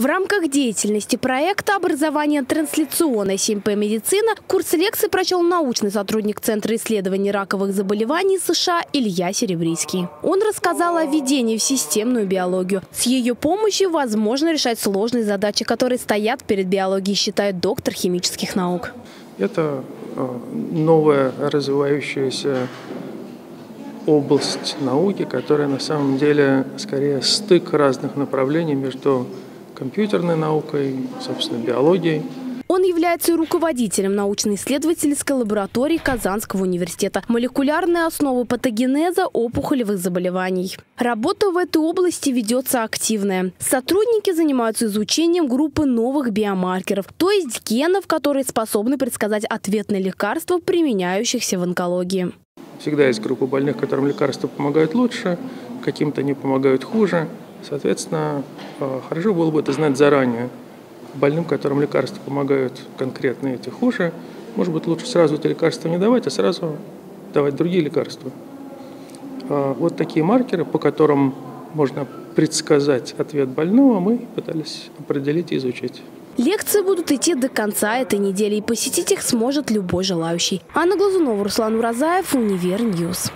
В рамках деятельности проекта «Образование трансляционной 7П медицина» курс лекций прочел научный сотрудник Центра исследований раковых заболеваний США Илья Серебрийский. Он рассказал о введении в системную биологию. С ее помощью возможно решать сложные задачи, которые стоят перед биологией, считает доктор химических наук. Это новая развивающаяся область науки, которая на самом деле скорее стык разных направлений между компьютерной наукой, собственно, биологией. Он является и руководителем научно-исследовательской лаборатории Казанского университета «Молекулярные основы патогенеза опухолевых заболеваний». Работа в этой области ведется активная. Сотрудники занимаются изучением группы новых биомаркеров, то есть генов, которые способны предсказать ответ на лекарства, применяющихся в онкологии. Всегда есть группа больных, которым лекарства помогают лучше, каким-то они помогают хуже. Соответственно, хорошо было бы это знать заранее. Больным, которым лекарства помогают конкретно эти хуже, может быть, лучше сразу эти лекарства не давать, а сразу давать другие лекарства. Вот такие маркеры, по которым можно предсказать ответ больного, мы пытались определить и изучить. Лекции будут идти до конца этой недели, и посетить их сможет любой желающий. Анна Глазунова, Руслан Уразаев, Универ Ньюс.